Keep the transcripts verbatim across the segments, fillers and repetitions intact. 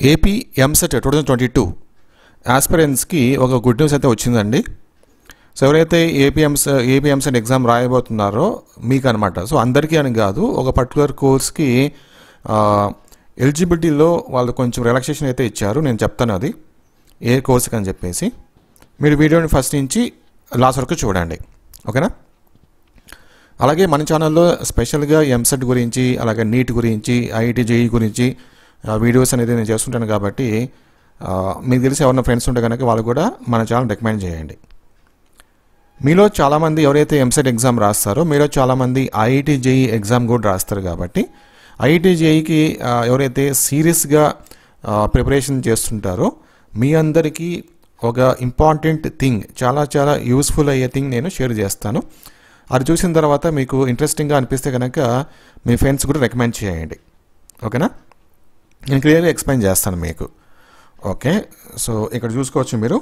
A P EAMCET twenty twenty-two aspirants కి ఒక good news అయితే వచ్చిందండి. సో ఎవరైతే ఏపీఎంస్ ఏపీఎంసెట్ ఎగ్జామ్ రాయబోతున్నారో మీకు అనమాట. సో అందరికీ అని కాదు, ఒక పర్టికులర్ కోర్స్కి ఎలిజిబిలిటీలో వాళ్ళు కొంచెం రిలాక్సేషన్ అయితే ఇచ్చారు. నేను చెప్తాను అది ఏ కోర్స్కి అని చెప్పేసి. మీరు వీడియోని ఫస్ట్ నుంచి లాస్ట్ వరకు చూడండి, ఓకేనా? అలాగే మన ఛానల్లో స్పెషల్గా ఎంసెట్ గురించి, అలాగే నీట్ గురించి, ఐఐటి జేఈ గురించి వీడియోస్ అనేది నేను చేస్తుంటాను. కాబట్టి మీకు తెలిసి ఎవరైనా ఫ్రెండ్స్ ఉంటే కనుక వాళ్ళు కూడా మన ఛానల్ రికమెండ్ చేయండి. మీలో చాలామంది ఎవరైతే ఎంసెట్ ఎగ్జామ్ రాస్తారో మీలో చాలామంది ఐఐటి జేఈ ఎగ్జామ్ కూడా రాస్తారు. కాబట్టి ఐఐటి జేఈకి ఎవరైతే సీరియస్గా ప్రిపరేషన్ చేస్తుంటారో మీ అందరికీ ఒక ఇంపార్టెంట్ థింగ్, చాలా చాలా యూస్ఫుల్ అయ్యే థింగ్ నేను షేర్ చేస్తాను. అది చూసిన తర్వాత మీకు ఇంట్రెస్టింగ్గా అనిపిస్తే కనుక మీ ఫ్రెండ్స్ కూడా రికమెండ్ చేయండి, ఓకేనా? నేను క్లియర్గా ఎక్స్ప్లెయిన్ చేస్తాను మీకు, ఓకే? సో ఇక్కడ చూసుకోవచ్చు మీరు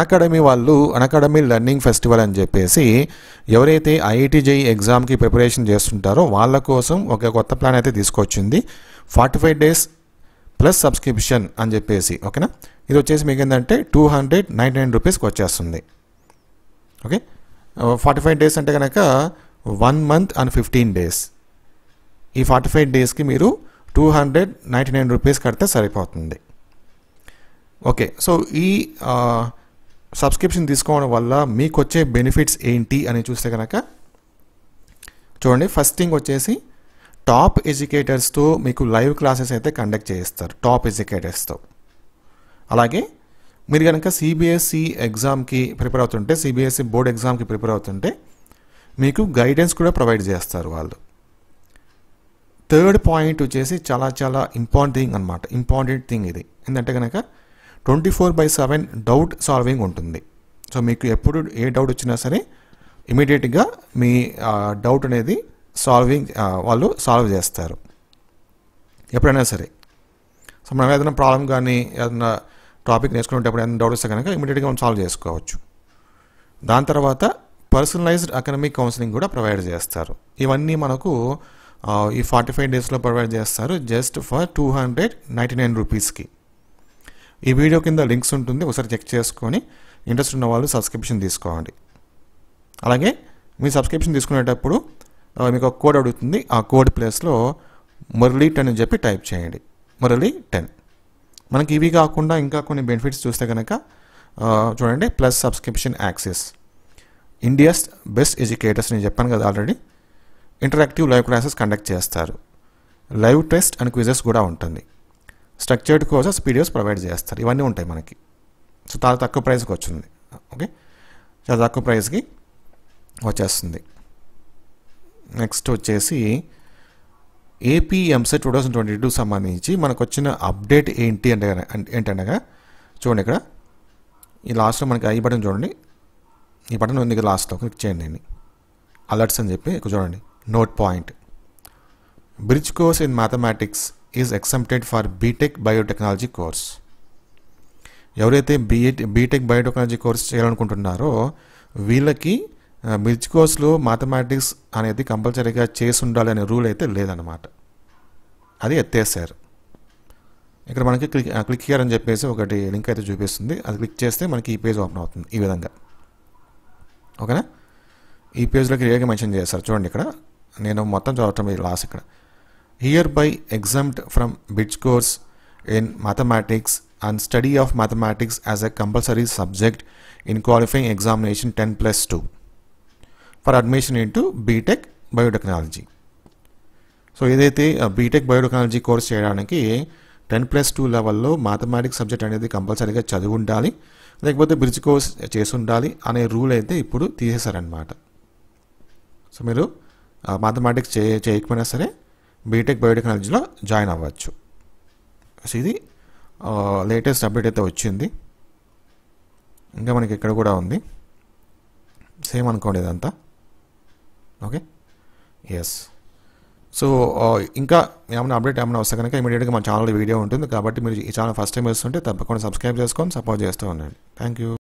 అకాడమీ వాళ్ళు అకాడమీ లెర్నింగ్ ఫెస్టివల్ అని చెప్పేసి ఎవరైతే ఐఐటి జేఈ ఎగ్జామ్కి ప్రిపరేషన్ చేస్తుంటారో వాళ్ళ కోసం ఒక కొత్త ప్లాన్ అయితే తీసుకొచ్చింది. Forty five days plus subscription అని చెప్పేసి, ఓకేనా? ఇది వచ్చేసి మీకు ఏంటంటే టూ హండ్రెడ్ నైంటీ నైన్ రూపీస్కి వచ్చేస్తుంది, ఓకే? ఫార్టీ ఫైవ్ డేస్ అంటే కనుక one month and fifteen days. ఈ ఫార్టీ ఫైవ్ డేస్కి మీరు two hundred ninety nine rupees కడితే సరిపోతుంది, ఓకే? సో ఈ సబ్స్క్రిప్షన్ తీసుకోవడం వల్ల మీకు వచ్చే బెనిఫిట్స్ ఏంటి అని చూస్తే కనుక చూడండి. ఫస్ట్ థింగ్ వచ్చేసి టాప్ ఎడ్యుకేటర్స్తో మీకు లైవ్ క్లాసెస్ అయితే కండక్ట్ చేయిస్తారు, టాప్ ఎడ్యుకేటర్స్తో. అలాగే మీరు కనుక సిబిఎస్ఈ ఎగ్జామ్కి ప్రిపేర్ అవుతుంటే, సిబిఎస్ఈ బోర్డ్ ఎగ్జామ్కి ప్రిపేర్ అవుతుంటే మీకు గైడెన్స్ కూడా ప్రొవైడ్ చేస్తారు వాళ్ళు. థర్డ్ పాయింట్ వచ్చేసి చాలా చాలా ఇంపార్టెంట్ థింగ్ అనమాట, ఇంపార్టెంట్ థింగ్ ఇది. ఏంటంటే కనుక twenty four by seven doubt solving ఉంటుంది. సో మీకు ఎప్పుడు ఏ డౌట్ వచ్చినా సరే ఇమీడియట్గా మీ డౌట్ అనేది సాల్వింగ్ వాళ్ళు సాల్వ్ చేస్తారు ఎప్పుడైనా సరే. సో మనం ఏదైనా ప్రాబ్లం కానీ ఏదైనా టాపిక్ నేర్చుకునేటప్పుడు ఏదైనా డౌట్ వస్తే కనుక ఇమీడియట్గా మనం సాల్వ్ చేసుకోవచ్చు. దాని తర్వాత పర్సనలైజ్డ్ అకాడమిక్ కౌన్సిలింగ్ కూడా ప్రొవైడ్ చేస్తారు. ఇవన్నీ మనకు ఈ ఫార్టీ ఫైవ్ డేస్లో ప్రొవైడ్ చేస్తారు just for two hundred ninety nine రూపీస్కి. ఈ వీడియో కింద లింక్స్ ఉంటుంది, ఒకసారి చెక్ చేసుకొని ఇంట్రెస్ట్ ఉన్న వాళ్ళు సబ్స్క్రిప్షన్ తీసుకోండి. అలాగే మీ సబ్స్క్రిప్షన్ తీసుకునేటప్పుడు మీకు ఒక కోడ్ అడుగుతుంది, ఆ కోడ్ ప్లేస్లో మురళీ టెన్ అని చెప్పి టైప్ చేయండి, మురళీ టెన్. మనకి ఇవి కాకుండా ఇంకా కొన్ని బెనిఫిట్స్ చూస్తే కనుక చూడండి, plus subscription access, India's best educators నేను చెప్పాను కదా already, interactive live classes conduct చేస్తారు, లైవ్ టెస్ట్ అండ్ క్విజెస్ కూడా ఉంటుంది, స్ట్రక్చర్డ్ కోర్సెస్ పీడిఎఫ్స్ ప్రొవైడ్ చేస్తారు. ఇవన్నీ ఉంటాయి మనకి. సో చాలా తక్కువ ప్రైస్కి వచ్చింది, ఓకే? చాలా తక్కువ ప్రైస్కి వచ్చేస్తుంది. నెక్స్ట్ వచ్చేసి AP EAMCET two thousand twenty two సంబంధించి మనకు వచ్చిన అప్డేట్ ఏంటి అంటే ఏంటనగా చూడండి, ఇక్కడ ఈ లాస్ట్లో మనకి ఐ బటన్ చూడండి, ఈ బటన్ ఉంది కదా లాస్ట్లో, క్లిక్ చేయండి. నేను అలర్ట్స్ అని చెప్పి ఇక్కడ చూడండి, note point, bridge course in mathematics is exempted for BTech biotechnology course. ఎవరైతే బీఎట్ బీటెక్ బయోటెక్నాలజీ కోర్స్ చేయాలనుకుంటున్నారో వీళ్ళకి బ్రిడ్జ్ కోర్సులో మ్యాథమెటిక్స్ అనేది కంపల్సరీగా చేసి ఉండాలి అనే రూల్ అయితే లేదనమాట, అది ఎత్తేసారు. ఇక్కడ మనకి క్లిక్ క్లిక్ హియర్ అని చెప్పేసి ఒకటి లింక్ అయితే చూపిస్తుంది, అది క్లిక్ చేస్తే మనకి ఈ పేజ్ ఓపెన్ అవుతుంది ఈ విధంగా, ఓకేనా? ఈ పేజ్లో క్లియర్గా మెన్షన్ చేస్తారు చూడండి. ఇక్కడ నేను మొత్తం చదవటం లాస్ట్, ఇక్కడ hereby exempt from B.Tech course in mathematics and study of mathematics as a compulsory subject in qualifying examination ten plus two for admission into B.Tech biotechnology. So ఏదైతే బీటెక్ బయోటెక్నాలజీ కోర్స్ చేయడానికి ten plus two లెవెల్లో mathematics subject అనేది కంపల్సరీగా చదివి ఉండాలి, లేకపోతే bridge course చేసి ఉండాలి అనే రూల్ అయితే ఇప్పుడు తీసేశారనమాట. సో మీరు మ్యాథమెటిక్స్ చే చేయకపోయినా సరే బీటెక్ బయోటెక్నాలజీలో జాయిన్ అవ్వచ్చు. సో ఇది లేటెస్ట్ అప్డేట్ అయితే వచ్చింది. ఇంకా మనకి ఇక్కడ కూడా ఉంది సేమ్ అనుకోండి ఇదంతా, ఓకే? ఎస్. సో ఇంకా ఏమైనా అప్డేట్ ఏమైనా వస్తే కనుక ఇమీడియట్గా మన ఛానల్లో వీడియో ఉంటుంది. కాబట్టి మీరు ఈ ఛానల్ ఫస్ట్ టైం వస్తుంటే తప్పకుండా సబ్స్క్రైబ్ చేసుకొని సపోర్ట్ చేస్తూ ఉండండి. Thank you.